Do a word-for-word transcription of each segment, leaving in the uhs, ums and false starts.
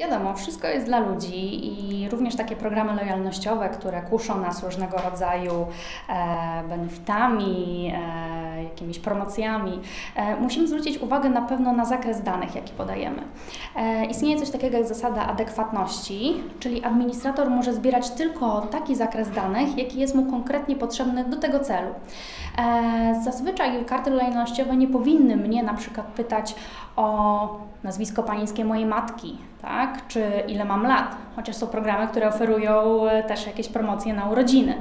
Wiadomo, wszystko jest dla ludzi i również takie programy lojalnościowe, które kuszą nas różnego rodzaju e, benefitami, e, jakimiś promocjami. E, musimy zwrócić uwagę na pewno na zakres danych, jaki podajemy. E, istnieje coś takiego jak zasada adekwatności, czyli administrator może zbierać tylko taki zakres danych, jaki jest mu konkretnie potrzebny do tego celu. E, zazwyczaj karty lojalnościowe nie powinny mnie na przykład pytać o nazwisko panieńskie mojej matki, tak? Czy ile mam lat, chociaż są programy, które oferują też jakieś promocje na urodziny.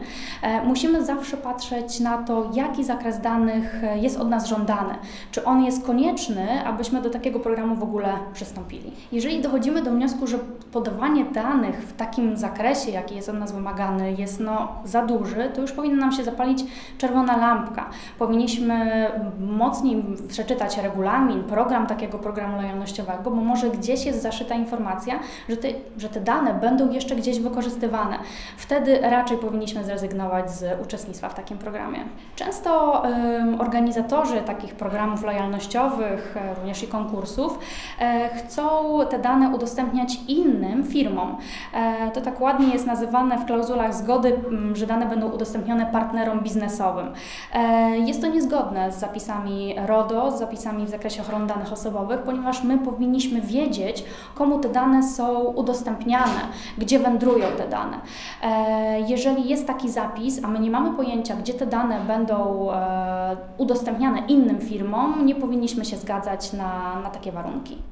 E, musimy zawsze patrzeć na to, jaki zakres danych jest od nas żądany, czy on jest konieczny, abyśmy do takiego programu w ogóle przystąpili. Jeżeli dochodzimy do wniosku, że podawanie danych w takim zakresie, jaki jest od nas wymagany, jest no za duży, to już powinna nam się zapalić czerwona lampka. Powinniśmy mocniej przeczytać regulamin, program takiego programu lojalnościowego, bo może gdzieś jest zaszyta informacja, że te, że te dane będą jeszcze gdzieś wykorzystywane. Wtedy raczej powinniśmy zrezygnować z uczestnictwa w takim programie. Często y, organizatorzy takich programów lojalnościowych, również i konkursów, y, chcą te dane udostępniać innym firmom. Y, to tak ładnie jest nazywane w klauzulach zgody, y, że dane będą udostępnione partnerom biznesowym. Y, jest to niezgodne z zapisami RODO, z zapisami w zakresie ochrony danych osobowych, ponieważ my powinniśmy wiedzieć, komu te dane są udostępniane, gdzie wędrują te dane. Jeżeli jest taki zapis, a my nie mamy pojęcia, gdzie te dane będą udostępniane innym firmom, nie powinniśmy się zgadzać na, na takie warunki.